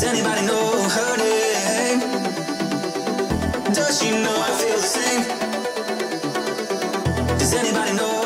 Does anybody know her name? Does she know I feel the same? Does anybody know?